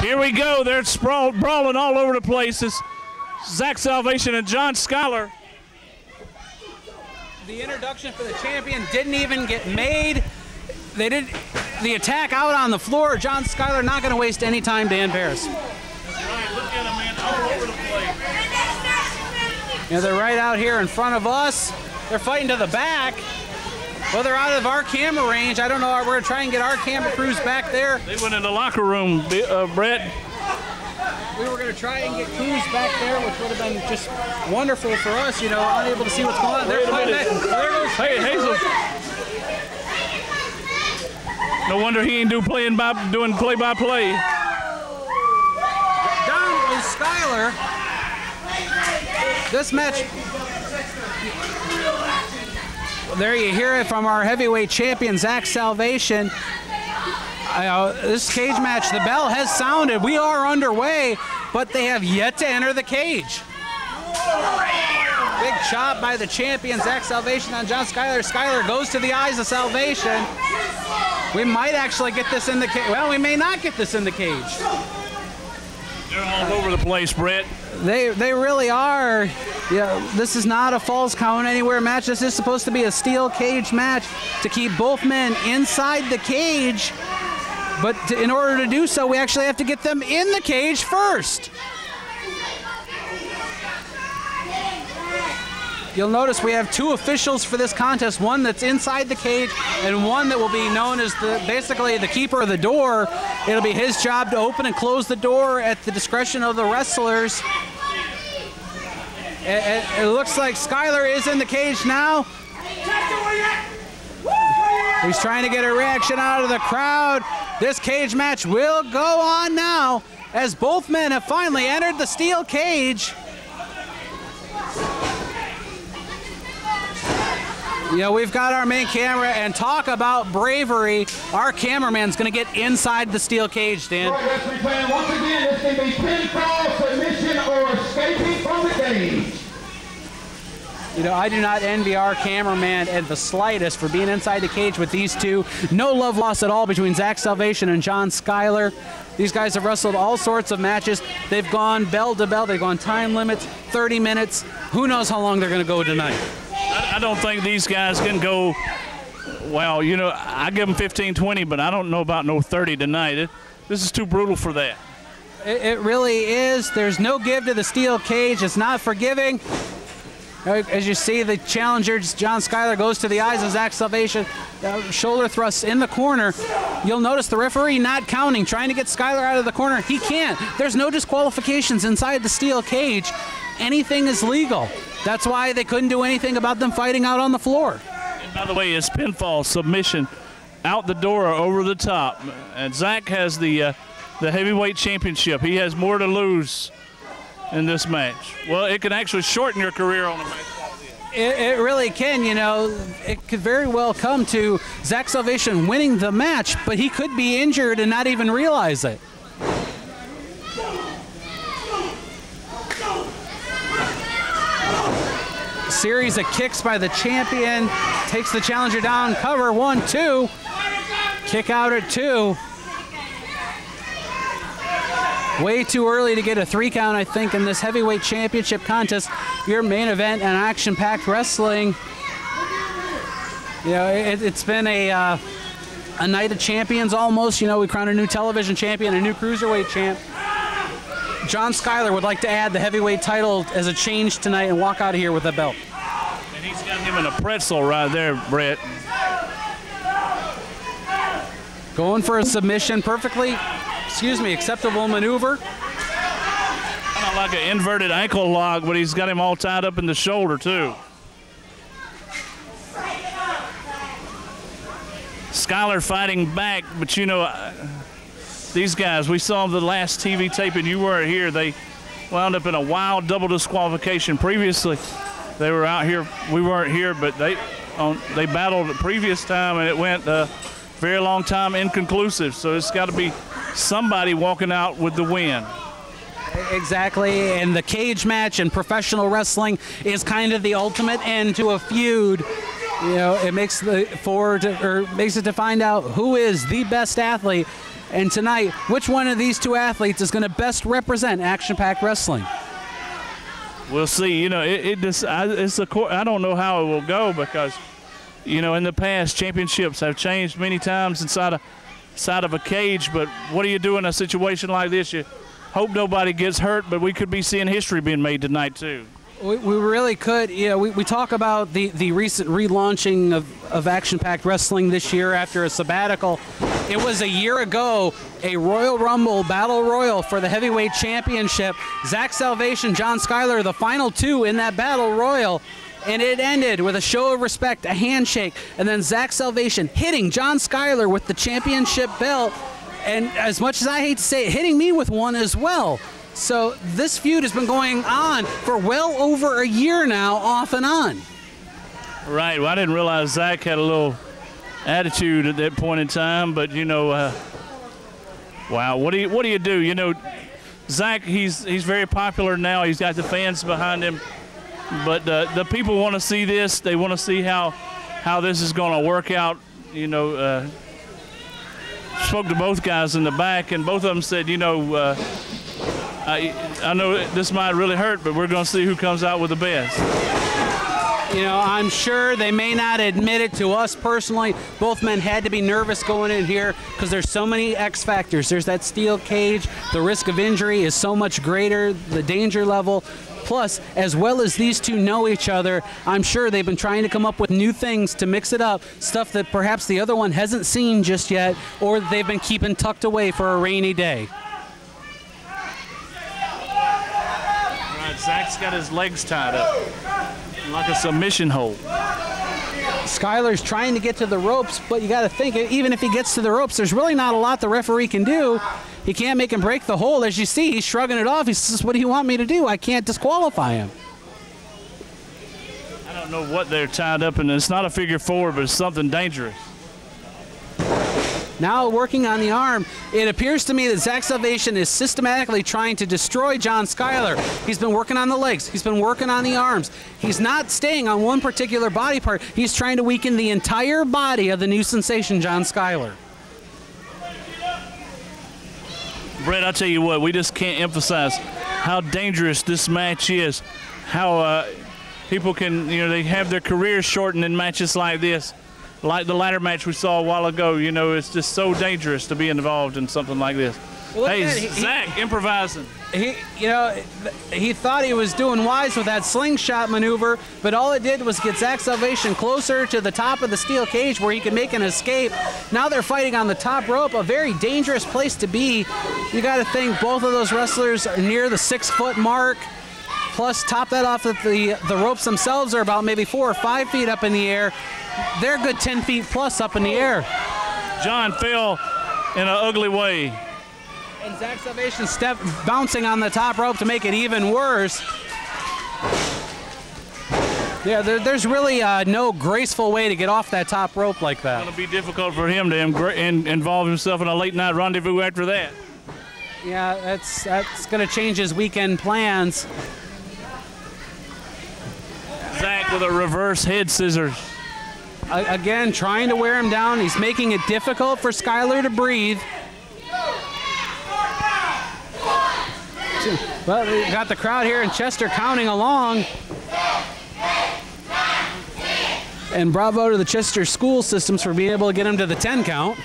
Here we go. They're brawling all over the place. It's Zack Salvation and John Skyler. The introduction for the champion didn't even get made. They did the attack out on the floor. John Skyler not going to waste any time. Dan Parris. All right, look at him, man, all over the place. Yeah, they're right out here in front of us. They're fighting to the back. Well, they're out of our camera range. I don't know. We're going to try and get our camera crews back there. They went in the locker room, Brett. We were going to try and get crews back there, which would have been just wonderful for us, you know, unable to see what's going on. They're fighting back. Hey, Hazel. No wonder he ain't doing play-by-play. Down is Skyler. This match... There you hear it from our heavyweight champion, Zack Salvation. This cage match, the bell has sounded. We are underway, but they have yet to enter the cage. Big chop by the champion, Zack Salvation, on John Skyler. Skyler goes to the eyes of Salvation. We might actually get this in the cage. Well, we may not get this in the cage. They're all over the place, Brett. They really are. Yeah, this is not a falls count anywhere match. This is supposed to be a steel cage match to keep both men inside the cage. But in order to do so, we actually have to get them in the cage first. You'll notice we have two officials for this contest, one that's inside the cage and one that will be known as basically the keeper of the door. It'll be his job to open and close the door at the discretion of the wrestlers. It looks like Skyler is in the cage now. He's trying to get a reaction out of the crowd. This cage match will go on now as both men have finally entered the steel cage. You know, we've got our main camera, and talk about bravery. Our cameraman's going to get inside the steel cage, Dan. All right, we're playing once again. It's going to be pinfall, submission, or escaping from the cage. You know, I do not envy our cameraman at the slightest for being inside the cage with these two. No love lost at all between Zack Salvation and John Skyler. These guys have wrestled all sorts of matches. They've gone bell to bell. They've gone time limits, 30 minutes. Who knows how long they're going to go tonight. I don't think these guys can go, well, you know, I give them 15, 20, but I don't know about no 30 tonight. This is too brutal for that. It really is. There's no give to the steel cage. It's not forgiving. As you see, the challenger, John Skyler, goes to the eyes of Zack Salvation. Shoulder thrusts in the corner. You'll notice the referee not counting, trying to get Skyler out of the corner. He can't. There's no disqualifications inside the steel cage. Anything is legal. That's why they couldn't do anything about them fighting out on the floor. And by the way, it's pinfall, submission, out the door or over the top. And Zack has the heavyweight championship. He has more to lose in this match. Well, it can actually shorten your career on a match. It really can, you know. It could very well come to Zack Salvation winning the match, but he could be injured and not even realize it. Series of kicks by the champion. Takes the challenger down. Cover 1, 2. Kick out at 2. Way too early to get a 3 count, I think, in this heavyweight championship contest. Your main event on Action-Packed Wrestling. You know, it's been a night of champions almost. You know, we crowned a new television champion, a new cruiserweight champ. John Skyler would like to add the heavyweight title as a change tonight and walk out of here with a belt. And he's got him in a pretzel right there, Brett. Going for a submission, perfectly, excuse me, acceptable maneuver. Kind of like an inverted ankle lock, but he's got him all tied up in the shoulder too. Skyler fighting back, but you know, these guys, we saw the last TV taping, you were here, they wound up in a wild double disqualification. Previously, they were out here, we weren't here, but they battled the previous time and it went a very long time inconclusive. So it's got to be somebody walking out with the win. Exactly, and the cage match in professional wrestling is kind of the ultimate end to a feud. You know, it makes it to find out who is the best athlete And tonight, which one of these two athletes is going to best represent Action-Packed Wrestling? We'll see. You know, I don't know how it will go because, you know, in the past, championships have changed many times inside of a cage. But what do you do in a situation like this? You hope nobody gets hurt, but we could be seeing history being made tonight, too. We really could. You know, we talk about the recent relaunching of Action-Packed Wrestling this year after a sabbatical. It was a year ago, a Royal Rumble Battle Royal for the Heavyweight Championship. Zack Salvation, John Skyler, the final two in that Battle Royal. And it ended with a show of respect, a handshake, and then Zack Salvation hitting John Skyler with the championship belt. And as much as I hate to say it, hitting me with one as well. So this feud has been going on for well over a year now, off and on. Right. Well, I didn't realize Zack had a little attitude at that point in time, but you know, wow. What do you do? You know, Zack, he's very popular now. He's got the fans behind him, but the people want to see this. They want to see how this is going to work out. You know, spoke to both guys in the back, and both of them said, you know. I know this might really hurt, but we're going to see who comes out with the best. You know, I'm sure they may not admit it to us personally. Both men had to be nervous going in here because there's so many X factors. There's that steel cage. The risk of injury is so much greater, the danger level. Plus, as well as these two know each other, I'm sure they've been trying to come up with new things to mix it up, stuff that perhaps the other one hasn't seen just yet or they've been keeping tucked away for a rainy day. Zack's got his legs tied up like a submission hold. Skyler's trying to get to the ropes, but you got to think, even if he gets to the ropes, there's really not a lot the referee can do. He can't make him break the hold. As you see, he's shrugging it off. He says, what do you want me to do? I can't disqualify him. I don't know what they're tied up in. It's not a figure four, but it's something dangerous. Now working on the arm, it appears to me that Zack Salvation is systematically trying to destroy John Skyler. He's been working on the legs. He's been working on the arms. He's not staying on one particular body part. He's trying to weaken the entire body of the new sensation, John Skyler. Brett, I'll tell you what, we just can't emphasize how dangerous this match is, how people can, you know, they have their careers shortened in matches like this. Like the ladder match we saw a while ago, you know, it's just so dangerous to be involved in something like this. Well, hey, Zack improvising. He thought he was doing wise with that slingshot maneuver, but all it did was get Zack Salvation closer to the top of the steel cage where he could make an escape. Now they're fighting on the top rope, a very dangerous place to be. You got to think both of those wrestlers are near the 6-foot mark. Plus, top that off that the ropes themselves are about maybe 4 or 5 feet up in the air. They're good 10 feet plus up in the air. John fell in an ugly way. And Zack Salvation bouncing on the top rope to make it even worse. Yeah, there's really no graceful way to get off that top rope like that. It'll be difficult for him to involve himself in a late-night rendezvous after that. Yeah, that's going to change his weekend plans. Zack with a reverse head scissors. Again, trying to wear him down. He's making it difficult for Skyler to breathe. Well, we got the crowd here and Chester counting along. And bravo to the Chester school systems for being able to get him to the 10 count.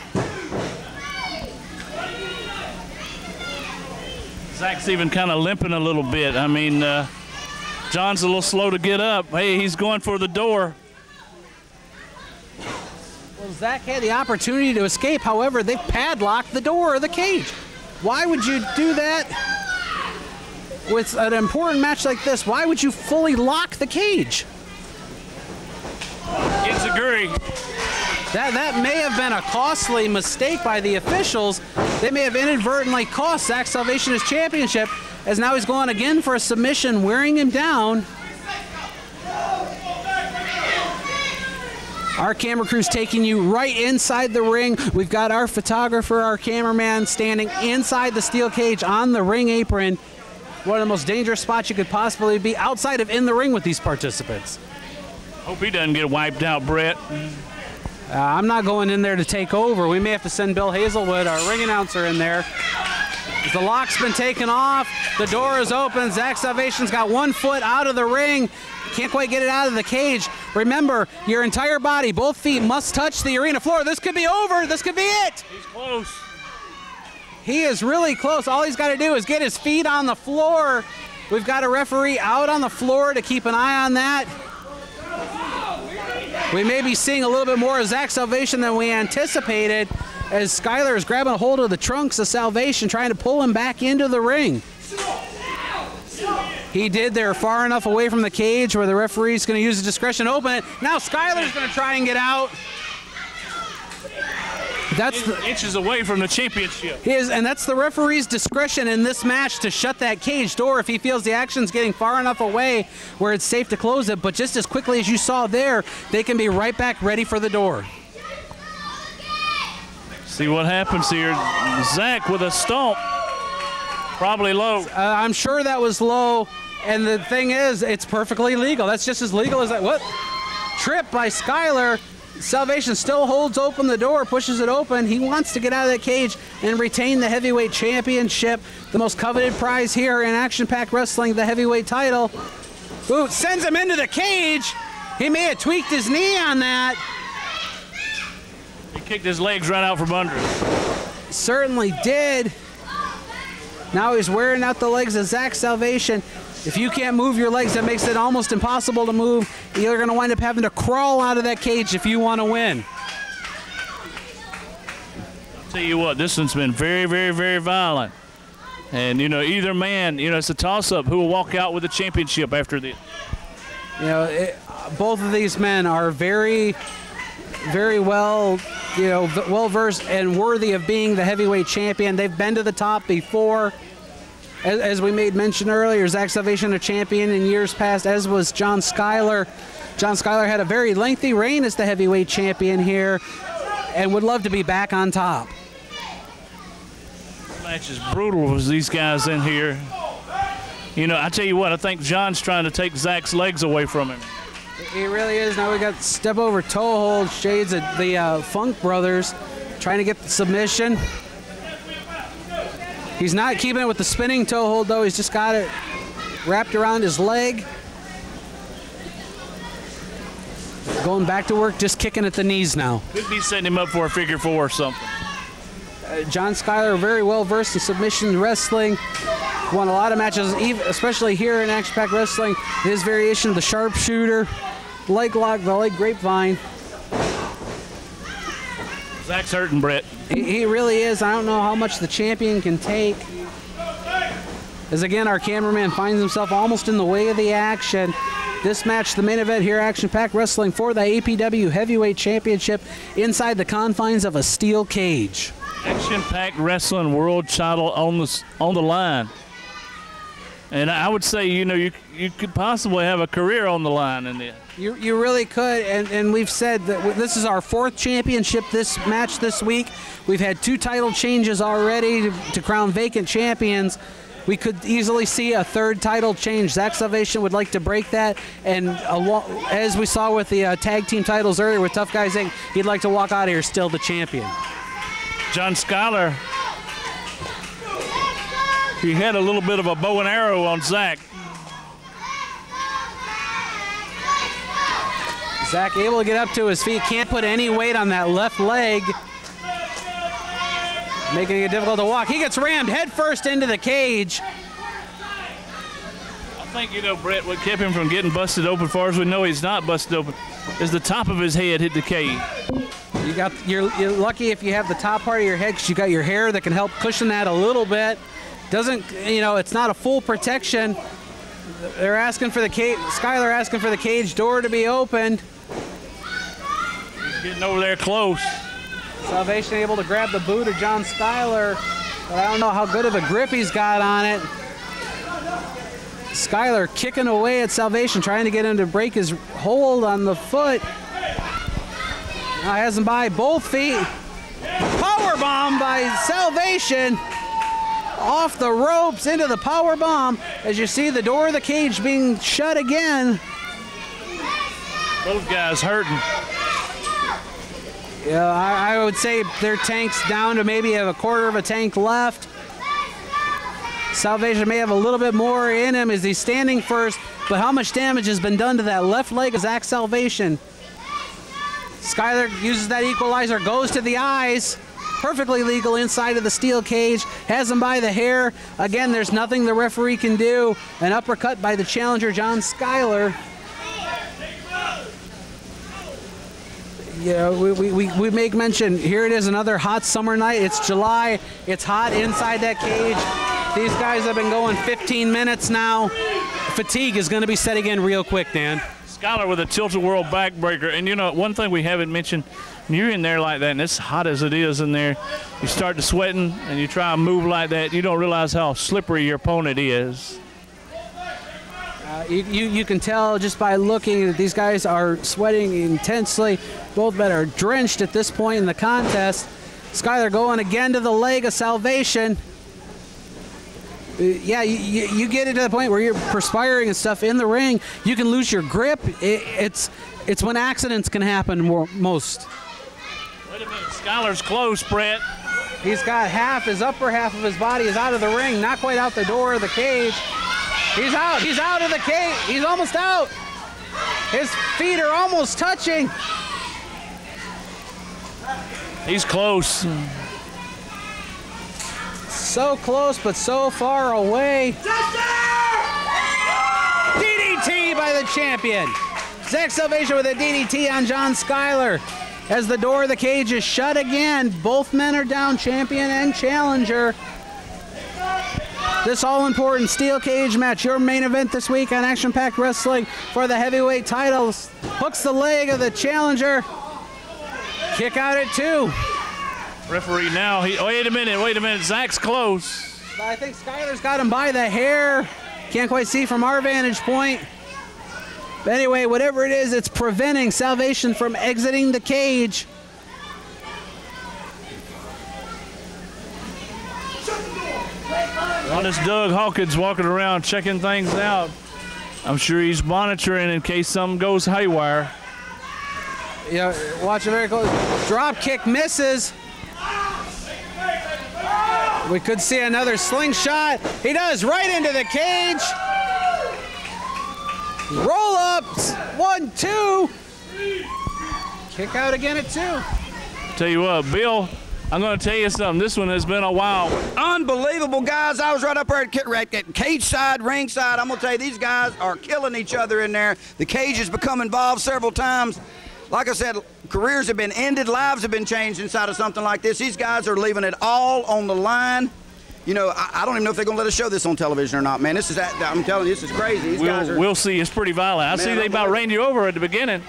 Zack's even kind of limping a little bit. I mean, John's a little slow to get up. Hey, he's going for the door. Well, Zack had the opportunity to escape. However, they padlocked the door of the cage. Why would you do that with an important match like this? Why would you fully lock the cage? Inzaguri. That may have been a costly mistake by the officials. They may have inadvertently cost Zack Salvation his championship, as now he's going again for a submission, wearing him down. Our camera crew's taking you right inside the ring. We've got our photographer, our cameraman standing inside the steel cage on the ring apron. One of the most dangerous spots you could possibly be outside of in the ring with these participants. Hope he doesn't get wiped out, Brett. I'm not going in there to take over. We may have to send Bill Hazelwood, our ring announcer, in there. The lock's been taken off. The door is open. Zack Salvation's got one foot out of the ring. Can't quite get it out of the cage. Remember, your entire body, both feet must touch the arena floor. This could be over. This could be it. He's close. He is really close. All he's got to do is get his feet on the floor. We've got a referee out on the floor to keep an eye on that. We may be seeing a little bit more of Zack Salvation than we anticipated, as Skyler is grabbing a hold of the trunks of Salvation, trying to pull him back into the ring. He did. They're far enough away from the cage where the referee's going to use his discretion to open it. Now Skyler's going to try and get out. That's inches away from the championship. He is, and that's the referee's discretion in this match to shut that cage door if he feels the action's getting far enough away where it's safe to close it. But just as quickly as you saw there, they can be right back ready for the door. See what happens here. Zack with a stomp, probably low. I'm sure that was low, and the thing is, it's perfectly legal. That's just as legal as that. What? Trip by Skyler. Salvation still holds open the door, pushes it open. He wants to get out of that cage and retain the heavyweight championship, the most coveted prize here in Action-Packed Wrestling, the heavyweight title. Ooh, sends him into the cage. He may have tweaked his knee on that. He kicked his legs right out from under him. Certainly did. Now he's wearing out the legs of Zack Salvation. If you can't move your legs, that makes it almost impossible to move. You're going to wind up having to crawl out of that cage if you want to win. I'll tell you what, this one's been very, very, very violent. And, you know, either man, you know, it's a toss-up who will walk out with the championship after this. You know, both of these men are very, very well, you know, well-versed and worthy of being the heavyweight champion. They've been to the top before. As we made mention earlier, Zack Salvation a champion in years past, as was John Skyler. John Skyler had a very lengthy reign as the heavyweight champion here and would love to be back on top. This match is brutal as these guys in here. You know, I tell you what, I think John's trying to take Zack's legs away from him. He really is. Now we got step over toe hold, shades of the Funk Brothers, trying to get the submission. He's not keeping it with the spinning toe hold, though. He's just got it wrapped around his leg. Going back to work, just kicking at the knees now. Could be setting him up for a figure four or something. John Skyler, very well-versed in submission wrestling. Won a lot of matches, especially here in Action-Packed Wrestling. His variation of the sharpshooter, leg lock, the leg grapevine. Zack's hurting, Brett. He really is. I don't know how much the champion can take. As again, our cameraman finds himself almost in the way of the action. This match, the main event here, Action-Packed Wrestling for the APW Heavyweight Championship inside the confines of a steel cage. Action-Packed Wrestling world title on the line. And I would say, you know, you could possibly have a career on the line in this. You really could, and we've said that this is our fourth championship this week. We've had two title changes already to crown vacant champions. We could easily see a third title change. Zack Salvation would like to break that, and as we saw with the tag team titles earlier with Tough Guys Inc., he'd like to walk out of here still the champion. John Skyler. He had a little bit of a bow and arrow on Zack. Zack able to get up to his feet, can't put any weight on that left leg. Making it difficult to walk. He gets rammed headfirst into the cage. I think, you know, Brett, what kept him from getting busted open, far as we know he's not busted open, is the top of his head hit the cage. You're lucky if you have the top part of your head, because you got your hair that can help cushion that a little bit. Doesn't, you know, it's not a full protection. They're asking for the cage, Skyler asking for the cage door to be opened. He's getting over there close. Salvation able to grab the boot of John Skyler, but I don't know how good of a grip he's got on it. Skyler kicking away at Salvation, trying to get him to break his hold on the foot. Now has him by both feet. Powerbomb by Salvation. Off the ropes into the power bomb, as you see the door of the cage being shut again. Both guys hurting. I would say their tank's down to maybe have a quarter of a tank left. Salvation may have a little bit more in him as he's standing first, but how much damage has been done to that left leg of Zack Salvation? Skyler uses that equalizer, goes to the eyes. Perfectly legal inside of the steel cage. Has him by the hair. Again, there's nothing the referee can do. An uppercut by the challenger, John Skyler. Yeah, we make mention, here it is, another hot summer night. It's July, it's hot inside that cage. These guys have been going 15 minutes now. Fatigue is gonna be setting in real quick, Dan. Skyler with a tilt-a-whirl backbreaker, and you know, one thing we haven't mentioned, you're in there like that, and it's hot as it is in there. You start to sweating, and you try to move like that. You don't realize how slippery your opponent is. You can tell just by looking that these guys are sweating intensely. Both men are drenched at this point in the contest. Skyler going again to the leg of Salvation. Yeah, you get it to the point where you're perspiring and stuff in the ring. You can lose your grip. It's when accidents can happen most. Wait a minute, Skyler's close, Brett. He's got half, his upper half of his body is out of the ring, not quite out the door of the cage. He's out of the cage, he's almost out. His feet are almost touching. He's close. So close, but so far away. DDT by the champion. Zack Salvation with a DDT on John Skyler. As the door of the cage is shut again, both men are down, champion and challenger. This all-important steel cage match, your main event this week on Action-Packed Wrestling for the heavyweight titles. Hooks the leg of the challenger. Kick out at 2. Referee now, wait a minute, Zack's close. But I think Skyler's got him by the hair. Can't quite see from our vantage point. But anyway, whatever it is, it's preventing Salvation from exiting the cage. Honest Doug Hawkins walking around checking things out. I'm sure he's monitoring in case something goes haywire. Yeah, watch it very close. Drop kick misses. We could see another slingshot. He does, right into the cage. Roll ups, 1, 2. Kick out again at 2. Tell you what, Bill, I'm gonna tell you something. This one has been a while. Unbelievable, guys. I was right up there at cage side, ring side. I'm gonna tell you, these guys are killing each other in there. The cage has become involved several times. Like I said, careers have been ended, lives have been changed inside of something like this. These guys are leaving it all on the line. You know, I don't even know if they're going to let us show this on television or not, man. This is, I'm telling you, this is crazy. These guys are, we'll see. It's pretty violent. I see they about ran you over at the beginning.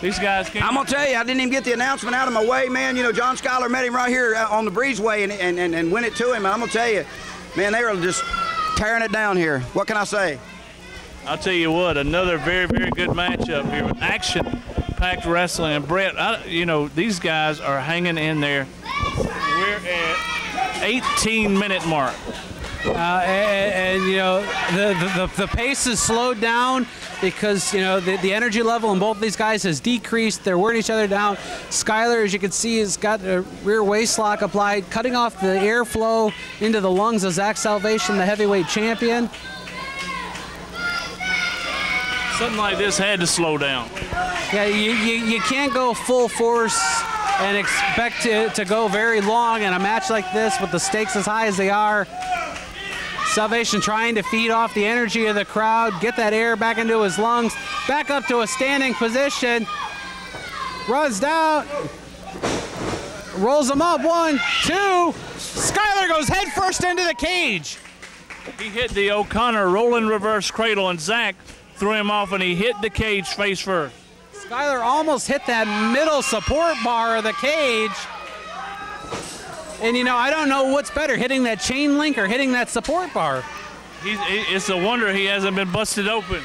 These guys can't. I'm going to tell you, I didn't even get the announcement out of my way, man. You know, John Skyler met him right here on the breezeway and went it to him. And I'm going to tell you, man, they are just tearing it down here. What can I say? I'll tell you what, another very, very good matchup here with Action-Packed Wrestling. And Brett, you know, these guys are hanging in there. We're at 18-minute mark. You know, the pace has slowed down because, you know, the energy level in both these guys has decreased. They're wearing each other down. Skyler, as you can see, has got a rear waist lock applied, cutting off the airflow into the lungs of Zack Salvation, the heavyweight champion. Something like this had to slow down. Yeah, you can't go full force and expect to go very long in a match like this with the stakes as high as they are. Salvation trying to feed off the energy of the crowd, get that air back into his lungs, back up to a standing position, runs down, rolls him up, 1, 2. Skyler goes headfirst into the cage. He hit the O'Connor rolling reverse cradle and Zack threw him off and he hit the cage face first. Skyler almost hit that middle support bar of the cage. And you know, I don't know what's better, hitting that chain link or hitting that support bar. It's a wonder he hasn't been busted open.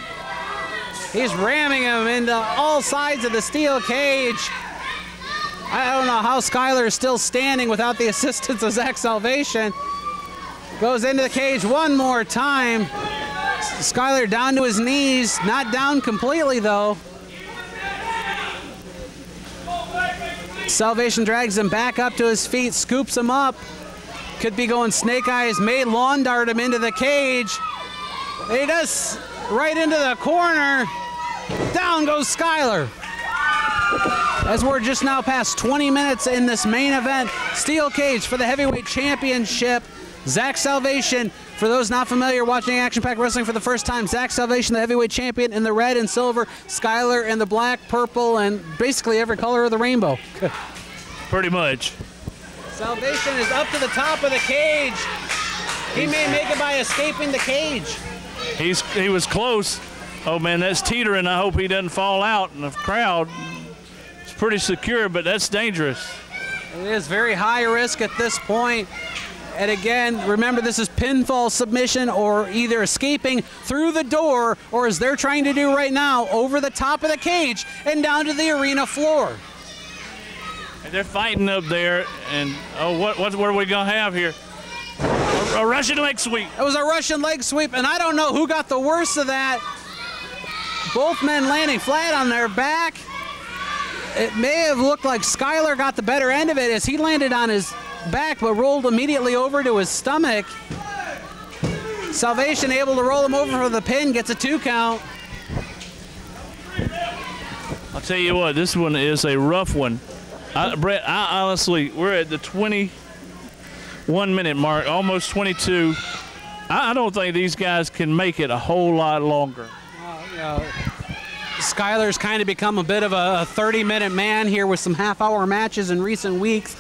He's ramming him into all sides of the steel cage. I don't know how Skyler is still standing without the assistance of Zack Salvation. Goes into the cage one more time. Skyler down to his knees, not down completely though. Salvation drags him back up to his feet, scoops him up. Could be going snake eyes, may lawn dart him into the cage. He does, right into the corner. Down goes Skyler. As we're just now past 20 minutes in this main event, steel cage for the heavyweight championship. Zack Salvation, for those not familiar watching Action-Packed Wrestling for the first time, Zack Salvation, the heavyweight champion in the red and silver, Skyler in the black, purple, and basically every color of the rainbow. Pretty much. Salvation is up to the top of the cage. He may make it by escaping the cage. He was close. Oh man, that's teetering. I hope he doesn't fall out in the crowd. It's pretty secure, but that's dangerous. It is very high risk at this point. And again, remember this is pinfall submission or either escaping through the door or, as they're trying to do right now, over the top of the cage and down to the arena floor. And they're fighting up there, and oh, what are we gonna have here? A Russian leg sweep. It was a Russian leg sweep, and I don't know who got the worst of that. Both men landing flat on their back. It may have looked like Skyler got the better end of it as he landed on his back, but rolled immediately over to his stomach. Salvation able to roll him over for the pin, gets a 2 count. I'll tell you what, this one is a rough one. Brett, I honestly, we're at the 21-minute mark, almost 22. I don't think these guys can make it a whole lot longer. Skyler's kind of become a bit of a 30-minute man here with some half-hour matches in recent weeks.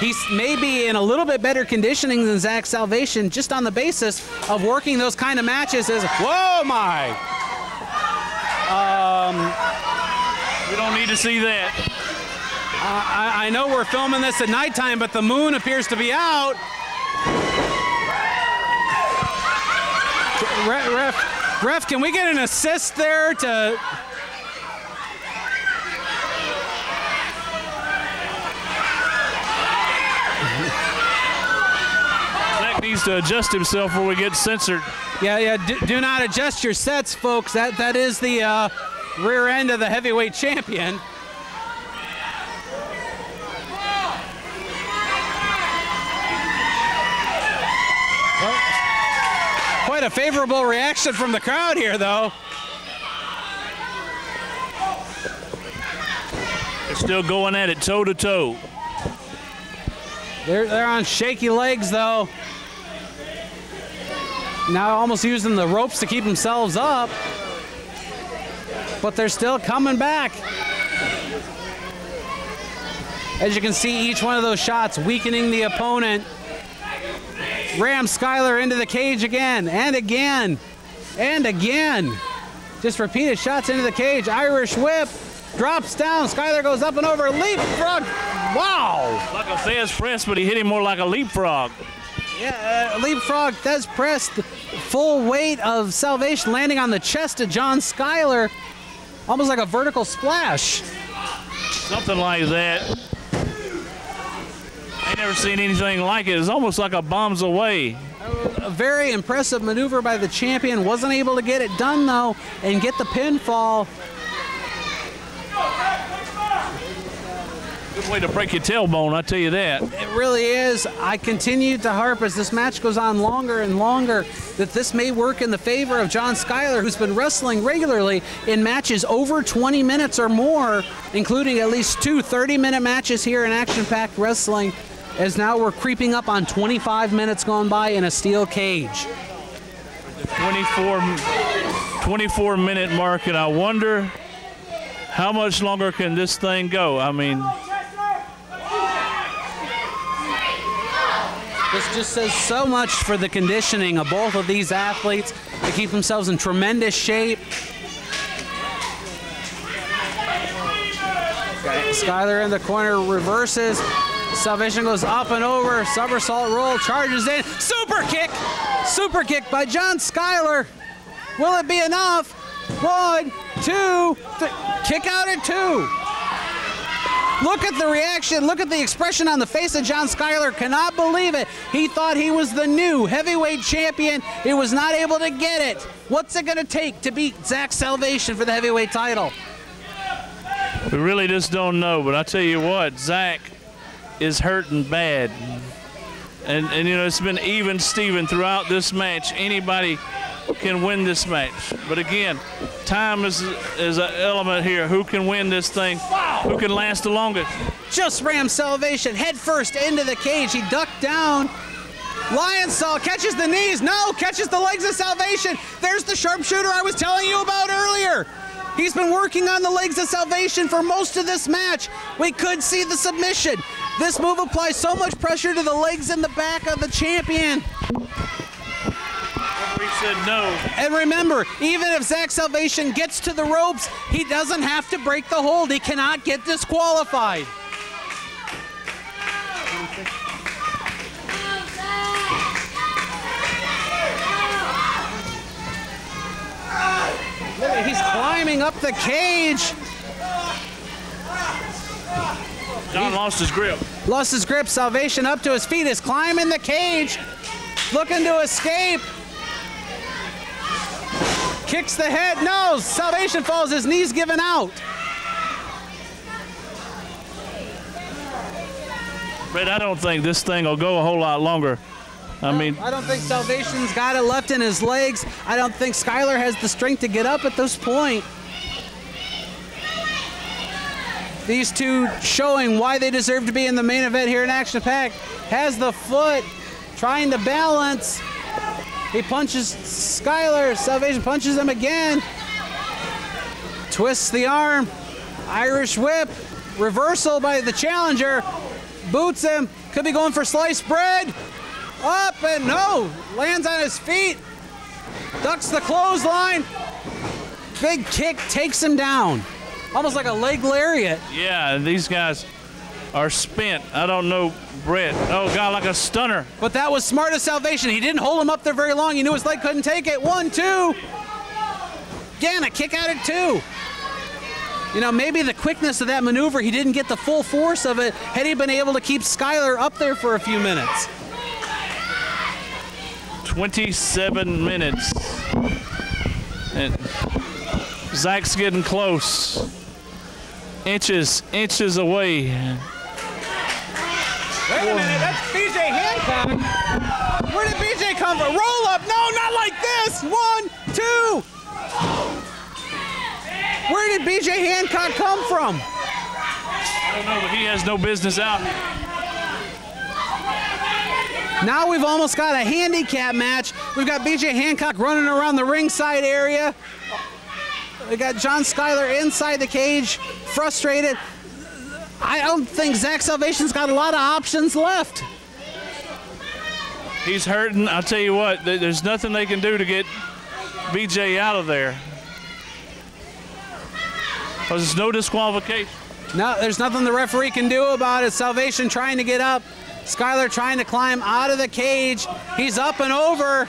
He's maybe in a little bit better conditioning than Zack Salvation, just on the basis of working those kind of matches as, whoa, my. We don't need to see that. I know we're filming this at nighttime, but the moon appears to be out. Ref, can we get an assist there to... needs to adjust himself or we get censored. Yeah, do not adjust your sets, folks. That is the rear end of the heavyweight champion. Well, quite a favorable reaction from the crowd here, though. They're still going at it toe-to-toe. They're on shaky legs, though. Now almost using the ropes to keep themselves up, but they're still coming back. As you can see, each one of those shots weakening the opponent. Rams Skyler into the cage again, and again, and again. Just repeated shots into the cage. Irish whip, drops down. Skyler goes up and over, leapfrog. Wow! Like a Fez press, but he hit him more like a leapfrog. Yeah, leapfrog does press the full weight of Salvation, landing on the chest of John Skyler, almost like a vertical splash. Something like that. I never seen anything like it. It's almost like a bombs away. A very impressive maneuver by the champion. Wasn't able to get it done, though, and get the pinfall. Good way to break your tailbone, I tell you that. It really is. I continue to harp as this match goes on longer and longer that this may work in the favor of John Skyler, who's been wrestling regularly in matches over 20 minutes or more, including at least two 30-minute matches here in Action-Packed Wrestling, as now we're creeping up on 25 minutes gone by in a steel cage. 24-minute mark, and I wonder how much longer can this thing go? I mean... this just says so much for the conditioning of both of these athletes. They keep themselves in tremendous shape. Okay. Skyler in the corner reverses. Salvation goes up and over. Somersault roll, charges in. Super kick! Super kick by John Skyler. Will it be enough? 1, 2, 3. Kick out at 2. Look at the reaction, look at the expression on the face of John Skyler. Cannot believe it. He thought he was the new heavyweight champion. He was not able to get it. What's it gonna take to beat Zack Salvation for the heavyweight title? We really just don't know, but I tell you what, Zack is hurting bad. And you know, it's been even Steven throughout this match. Anybody can win this match. But again, time is an element here. Who can win this thing? Wow. Who can last the longest? Just ram Salvation head first into the cage. He ducked down. Lion Saw catches the knees. No, catches the legs of Salvation. There's the sharpshooter I was telling you about earlier. He's been working on the legs of Salvation for most of this match. We could see the submission. This move applies so much pressure to the legs and the back of the champion. Referee said no. And remember, even if Zack Salvation gets to the ropes, he doesn't have to break the hold. He cannot get disqualified. He's climbing up the cage. John lost his grip. Lost his grip. Salvation up to his feet is climbing the cage, looking to escape. Kicks the head. No, Salvation falls. His knee's given out. Brett, I don't think this thing will go a whole lot longer. I don't think Salvation's got it left in his legs. I don't think Skyler has the strength to get up at this point. These two showing why they deserve to be in the main event here in Action Pack. Has the foot, trying to balance. He punches Skyler. Salvation punches him again. Twists the arm. Irish whip. Reversal by the challenger. Boots him. Could be going for sliced bread. Up and no, lands on his feet, ducks the clothesline. Big kick takes him down. Almost like a leg lariat. Yeah, these guys are spent. I don't know, Brett. Oh God, like a stunner. But that was smart of Salvation. He didn't hold him up there very long. He knew his leg couldn't take it. 1, 2. Again, a kick out at 2. You know, maybe the quickness of that maneuver, he didn't get the full force of it. Had he been able to keep Skyler up there for a few minutes. 27 minutes. And Zack's getting close. Inches away. Wait a minute, that's BJ Hancock. Where did BJ come from? Roll up, no, not like this. 1, 2. Where did BJ Hancock come from? I don't know, but he has no business out. Now we've almost got a handicap match. We've got BJ Hancock running around the ringside area. We got John Skyler inside the cage, frustrated. I don't think Zack Salvation's got a lot of options left. He's hurting. I'll tell you what, there's nothing they can do to get BJ out of there. Because there's no disqualification. No, there's nothing the referee can do about it. Salvation trying to get up. Skyler trying to climb out of the cage. He's up and over.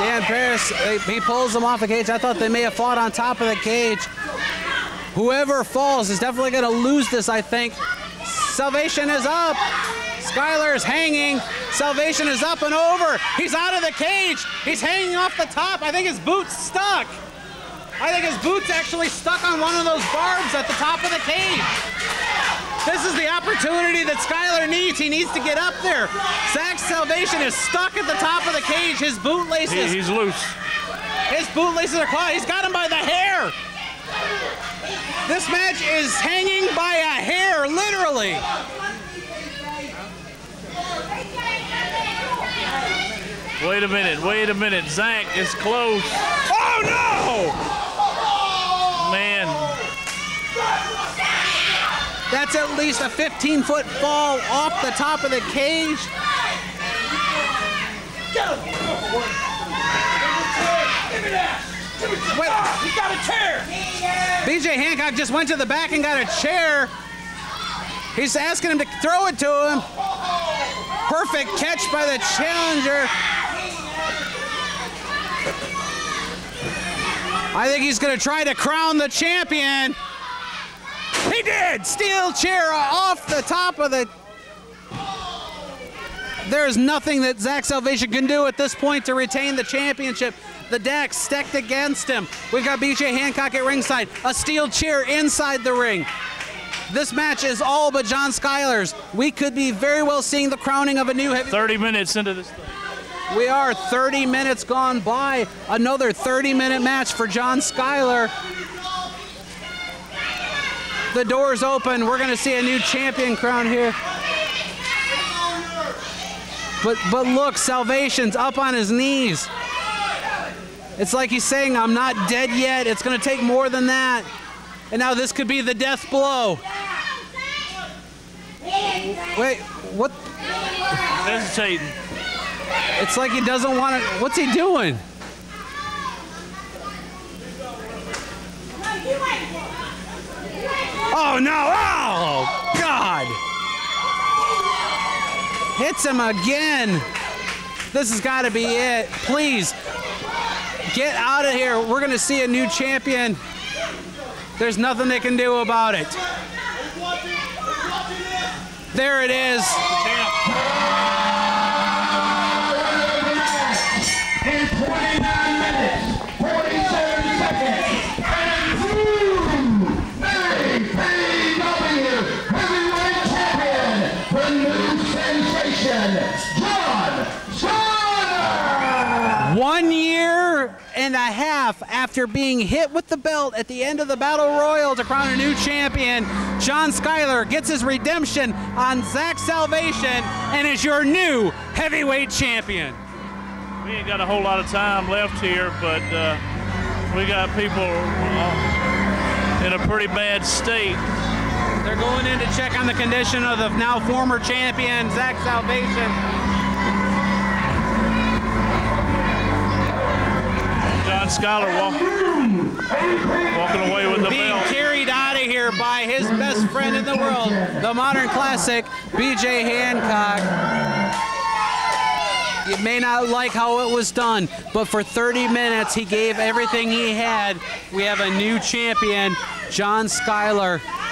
Dan Parris, he pulls him off the cage. I thought they may have fought on top of the cage. Whoever falls is definitely going to lose this, I think. Salvation is up. Skyler's hanging. Salvation is up and over. He's out of the cage. He's hanging off the top. I think his boot's stuck. I think his boot's actually stuck on one of those barbs at the top of the cage. This is the opportunity that Skyler needs. He needs to get up there. Zack Salvation is stuck at the top of the cage. His bootlaces. He's loose. His bootlaces are caught. He's got him by the hair. This match is hanging by a hair, literally. Wait a minute, Zack is close. Oh no! Man. That's at least a 15-foot fall off the top of the cage. Get him! Give me that! Give me that! He got a chair! BJ Hancock just went to the back and got a chair. He's asking him to throw it to him. Perfect catch by the challenger. I think he's going to try to crown the champion. He did! Steel chair off the top of the... There is nothing that Zack Salvation can do at this point to retain the championship. The deck stacked against him. We've got BJ Hancock at ringside. A steel chair inside the ring. This match is all but John Skyler's. We could be very well seeing the crowning of a new heavyweight. 30 minutes into this thing. We are 30 minutes gone by. Another 30-minute match for John Skyler. The door's open. We're going to see a new champion crowned here. But look, Salvation's up on his knees. It's like he's saying, I'm not dead yet. It's going to take more than that. And now this could be the death blow. Wait, what? Hesitating. It's like he doesn't want to. What's he doing? Oh no! Oh God! Hits him again. This has got to be it. Please get out of here. We're gonna see a new champion. There's nothing they can do about it. There it is. And a half after being hit with the belt at the end of the Battle Royal to crown a new champion, John Skyler gets his redemption on Zack Salvation and is your new heavyweight champion. We ain't got a whole lot of time left here, but we got people in a pretty bad state. They're going in to check on the condition of the now former champion, Zack Salvation. John Skyler walking away with the belt. Being carried out of here by his best friend in the world, the modern classic, BJ Hancock. You may not like how it was done, but for 30 minutes, he gave everything he had. We have a new champion, John Skyler.